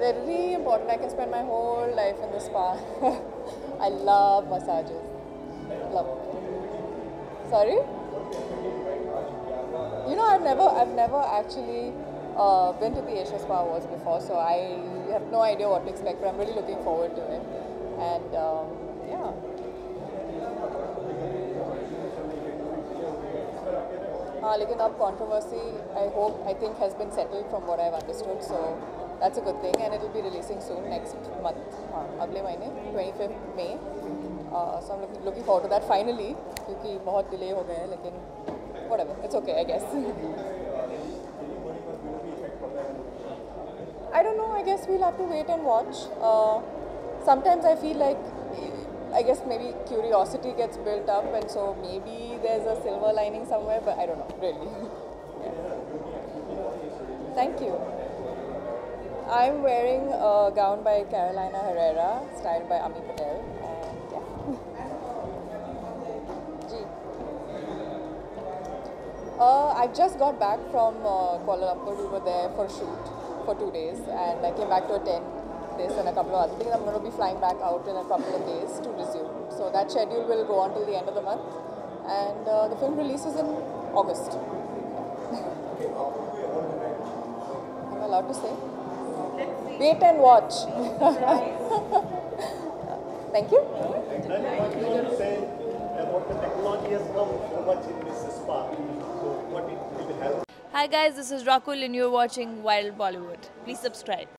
Very important. I can spend my whole life in the spa. I love massages. Love it. Sorry? You know, I've never actually been to the Asia Spa Awards before, so I have no idea what to expect, but I'm really looking forward to it. And yeah. Lekin ab controversy, I think has been settled from what I've understood, so that's a good thing, and it'll be releasing soon next month, अगले महीने 25th May. So I'm looking forward to that finally, क्योंकि बहुत delay हो गया है, लेकिन whatever, it's okay, I guess. I don't know. I guess we'll have to wait and watch. Sometimes I feel like, I guess maybe curiosity gets built up, and so maybe there's a silver lining somewhere, but I don't know, really. Yeah. Thank you. I'm wearing a gown by Carolina Herrera, styled by Ami Patel. Yeah. I just got back from Kuala Lumpur. We were there for a shoot for 2 days, and I came back to attend this and a couple of other things. I'm going to be flying back out in a couple of days to resume. So that schedule will go on till the end of the month, and the film releases in August. Am I allowed to say? Wait and watch. Thank you. What you would say about the technology has come so much in this spa. So what it will help. Hi guys, this is Rakul and you're watching Wild Bollywood. Please subscribe.